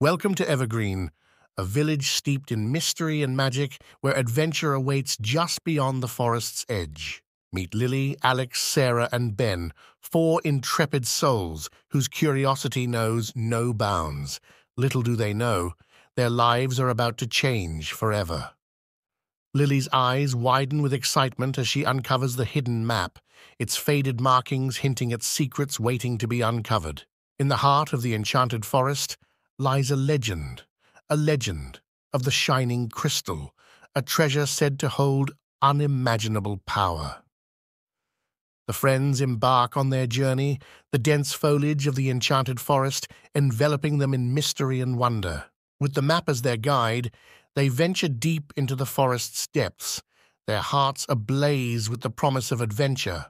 Welcome to Evergreen, a village steeped in mystery and magic where adventure awaits just beyond the forest's edge. Meet Lily, Alex, Sarah, and Ben, four intrepid souls whose curiosity knows no bounds. Little do they know, their lives are about to change forever. Lily's eyes widen with excitement as she uncovers the hidden map, its faded markings hinting at secrets waiting to be uncovered. In the heart of the Enchanted Forest lies a legend of the Shining Crystal, a treasure said to hold unimaginable power. The friends embark on their journey, the dense foliage of the Enchanted Forest enveloping them in mystery and wonder. With the map as their guide, they venture deep into the forest's depths, their hearts ablaze with the promise of adventure.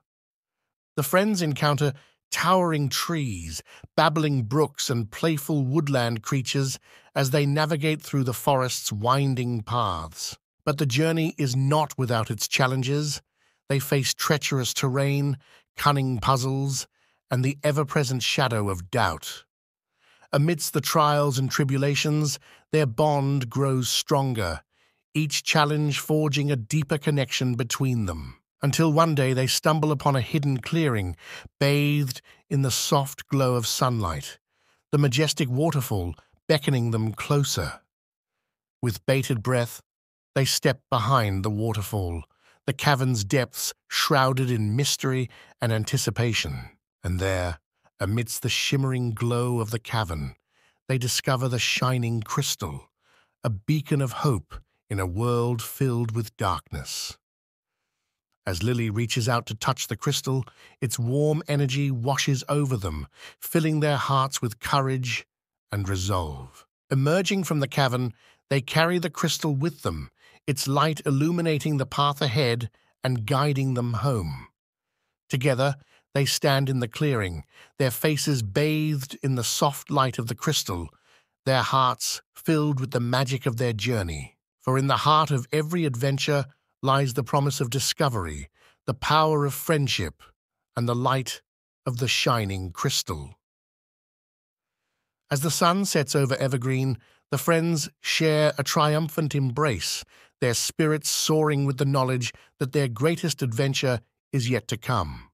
The friends encounter towering trees, babbling brooks, and playful woodland creatures as they navigate through the forest's winding paths. But the journey is not without its challenges. They face treacherous terrain, cunning puzzles, and the ever-present shadow of doubt. Amidst the trials and tribulations, their bond grows stronger, each challenge forging a deeper connection between them. Until one day they stumble upon a hidden clearing, bathed in the soft glow of sunlight, the majestic waterfall beckoning them closer. With bated breath, they step behind the waterfall, the cavern's depths shrouded in mystery and anticipation. And there, amidst the shimmering glow of the cavern, they discover the Shining Crystal, a beacon of hope in a world filled with darkness. As Lily reaches out to touch the crystal, its warm energy washes over them, filling their hearts with courage and resolve. Emerging from the cavern, they carry the crystal with them, its light illuminating the path ahead and guiding them home. Together, they stand in the clearing, their faces bathed in the soft light of the crystal, their hearts filled with the magic of their journey. For in the heart of every adventure lies the promise of discovery, the power of friendship, and the light of the Shining Crystal. As the sun sets over Evergreen, the friends share a triumphant embrace, their spirits soaring with the knowledge that their greatest adventure is yet to come.